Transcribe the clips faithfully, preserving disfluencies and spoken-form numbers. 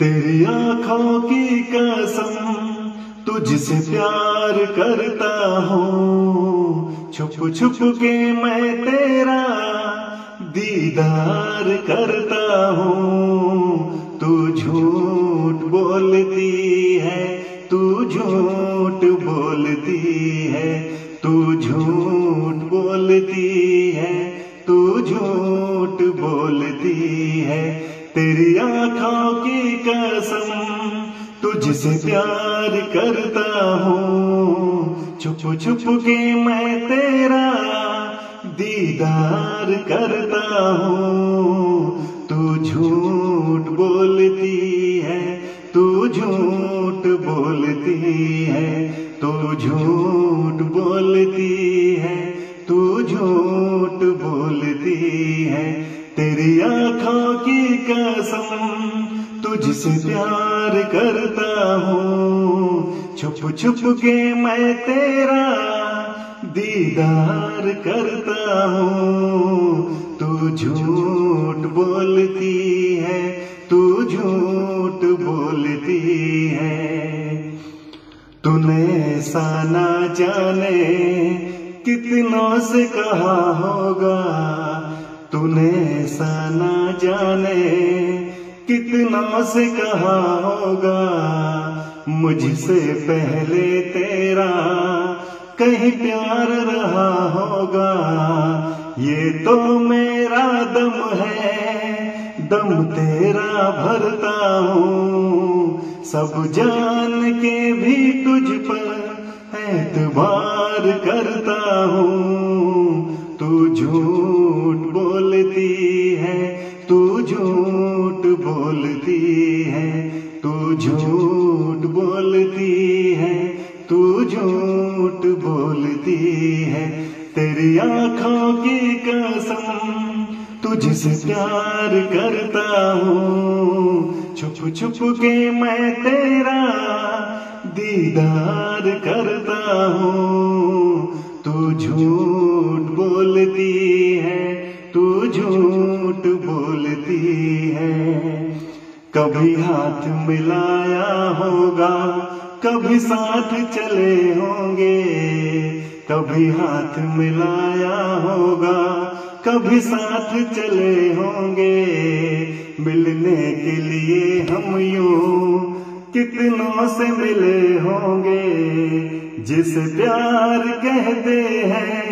तेरी आँखों की कसम तुझसे प्यार करता हूँ, छुप छुप के मैं तेरा दीदार करता हूँ। तू झूठ बोलती है, तू झूठ बोलती है, तू झूठ बोलती है, तू झूठ बोलती है। तेरी आँखों की कसम तुझसे प्यार करता हूँ, छुप छुप के मैं तेरा दीदार करता हूँ। तू झूठ बोलती है, तू झूठ बोलती है, तू झूठ बोलती है, तू झूठ बोलती है। तेरी आँखों की कसम तुझसे प्यार करता हूँ, छुप छुप के मैं तेरा दीदार करता हूँ। तू झूठ बोलती है, तू झूठ बोलती है, तूने ऐसा ना जाने कितनों से कहा होगा, तूने ऐसा ना जाने कितना से कहा होगा। मुझसे पहले तेरा कहीं प्यार रहा होगा, ये तो मेरा दम है, दम तेरा भरता हूँ। सब जान के भी तुझ पर एतबार करता हूँ। तू झूठ बोलती है, तू झूठ बोलती है, तू झूठ बोलती है, तू झूठ बोलती है। तेरी आँखों की कसम तुझसे प्यार करता हूँ, छुप छुप के मैं तेरा दीदार करता हूँ। तू झूठ बोलती है, तू झूठ बोलती है। कभी हाथ मिलाया होगा, कभी साथ चले होंगे, कभी हाथ मिलाया होगा, कभी साथ चले होंगे। मिलने के लिए हम यूं कितनों से मिले होंगे, जिसे प्यार कहते हैं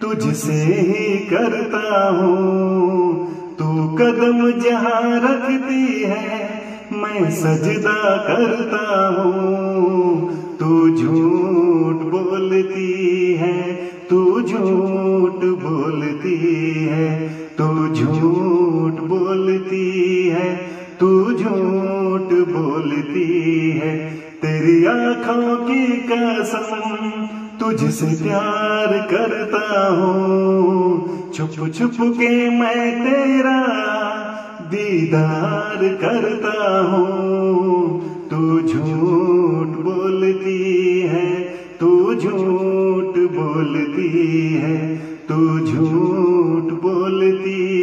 तुझसे ही करता हूँ। तू कदम जहाँ रखती है मैं सजदा करता हूँ। तू झूठ बोलती है, तू झूठ बोलती है, तू झूठ बोलती है, तू झूठ बोलती है। तेरी आँखों की कसम तुझसे प्यार करता हूँ, छुप छुप के मैं तेरा दीदार करता हूँ। तू झूठ बोलती है, तू झूठ बोलती है, तू झूठ बोलती है।